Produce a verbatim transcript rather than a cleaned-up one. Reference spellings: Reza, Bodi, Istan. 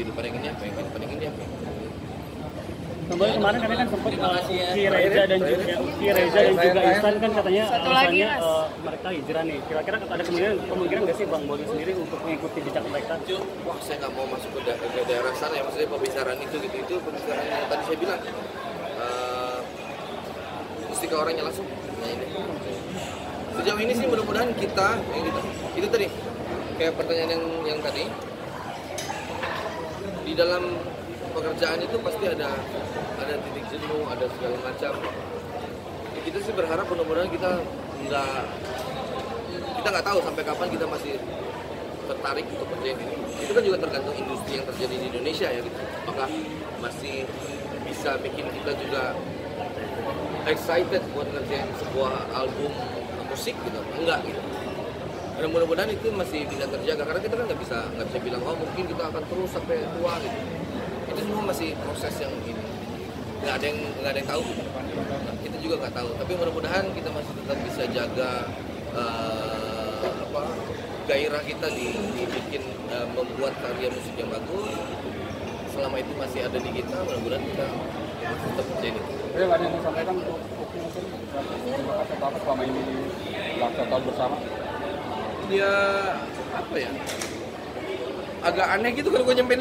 kehidupan yang ini apa, yang kehidupan yang ini apa. Kembali kemarin kami kan sempat si Reza dan juga si Reza dan juga Istan kan katanya katanya uh, mereka hijrah nih. Kira-kira ada kemungkinan kemungkinan nggak sih Bang Bodi sendiri untuk mengikuti jejak mereka? Wah, saya nggak mau masuk ke, da ke daerah sana ya, maksudnya pembicaraan itu gitu itu pembicaraan yang tadi saya bilang. Uh, mesti ke orangnya langsung. Nah, ini. Sejauh ini sih mudah-mudahan kita yang gitu. Itu tadi kayak pertanyaan yang yang tadi di dalam pekerjaan itu pasti ada ada titik jenuh, ada segala macam. Ya, kita sih berharap mudah-mudahan kita nggak kita nggak tahu sampai kapan kita masih tertarik untuk kerja ini. Itu kan juga tergantung industri yang terjadi di Indonesia ya. Gitu. Apakah masih bisa bikin kita juga excited buat ngerjain sebuah album musik gitu? Enggak gitu. Dan mudah-mudahan itu masih bisa terjaga karena kita kan nggak bisa nggak bisa bilang oh mungkin kita akan terus sampai tua gitu. Itu semua masih proses yang ini, nggak ada yang nggak ada yang tahu, kita juga nggak tahu. Tapi mudah-mudahan kita masih tetap bisa jaga uh, apa, gairah kita di, dibikin uh, membuat karya musik yang bagus. Selama itu masih ada di kita, mudah-mudahan kita tetap jadi. Jadi ada yang sampaikan untuk mungkin terima kasih apa selama ini belasan tahun bersama. Ya apa ya? Agak aneh gitu kalau gue nyampein.